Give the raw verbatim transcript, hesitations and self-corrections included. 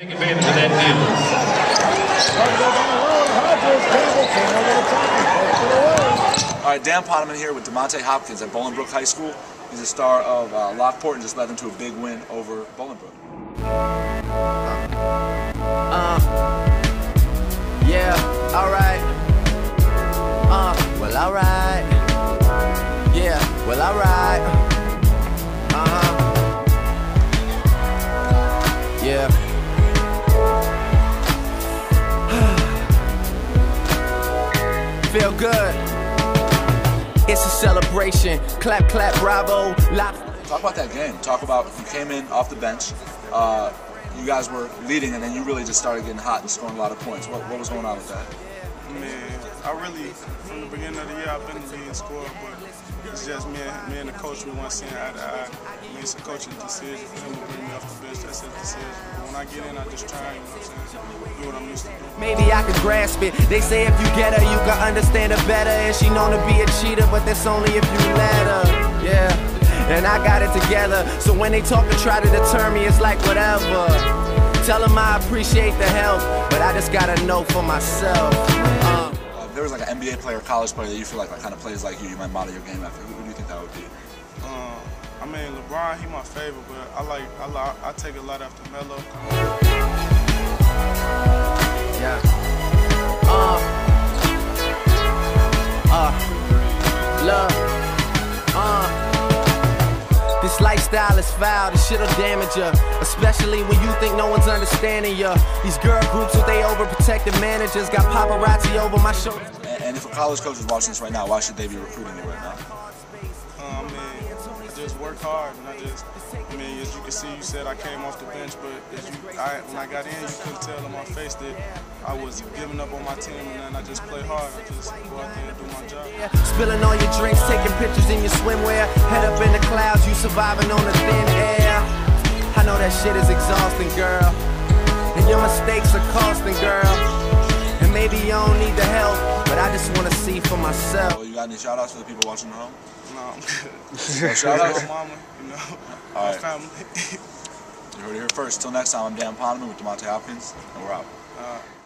Take advantage of that deal. All right, Dan Poneman here with Demonte Hopkins at Bolingbrook High School. He's a star of uh, Lockport and just led them to a big win over Bolingbrook. Uh, yeah, all right. Uh, well, all right. Yeah, well, all right. Uh-huh. Yeah. Feel good. It's a celebration. Clap, clap, bravo. Lock. Talk about that game. Talk about you came in off the bench. Uh, you guys were leading, and then you really just started getting hot and scoring a lot of points. What, what was going on with that? Man, I really, from the beginning of the year, I've been leading scorer, but it's just me and, me and the coach. We weren't seeing eye to eye. I mean, it's a coaching decision for him to bring me off the bench. That's his decision. But when I get in, I just try, you know what I'm saying? Do what I'm used to. Maybe I could grasp it. They say if you get her, you can understand her better. And she known to be a cheater, but that's only if you let her. Yeah, and I got it together. So when they talk and try to deter me, it's like whatever. Tell them I appreciate the help, but I just gotta know for myself. Um, uh, if there was like an N B A player, college player that you feel like, like kind of plays like you, you might model your game after. Who do you think that would be? Uh, I mean, LeBron, he my favorite, but I like I like I take a lot after Melo. Yeah. Uh. Uh. Love. Uh. This lifestyle is foul. This shit'll damage ya, especially when you think no one's understanding ya. These girl groups with they overprotective managers got paparazzi over my shoulder. And, and if a college coach is watching this right now, why should they be recruiting you right now? Um, I mean, I just work hard, and I just, I mean, as you can see, you said I came off the bench, but as you, I, when I got in, you couldn't tell on my face that I was giving up on my team, and then I just play hard. I just go out there and do my job. Spilling all your drinks, taking pictures in your swimwear, head up in the clouds, you surviving on the thin air. I know that shit is exhausting, girl, and your mistakes are costing, girl, and maybe you don't need the help, but I just want to see for myself. Oh, you got any shout-outs for the people watching at home? No, I'm good. Shout-outs? Mama, you know, all right. My family. You heard it here first. Till next time, I'm Dan Poneman with Demonte Hopkins, and we're out. All right.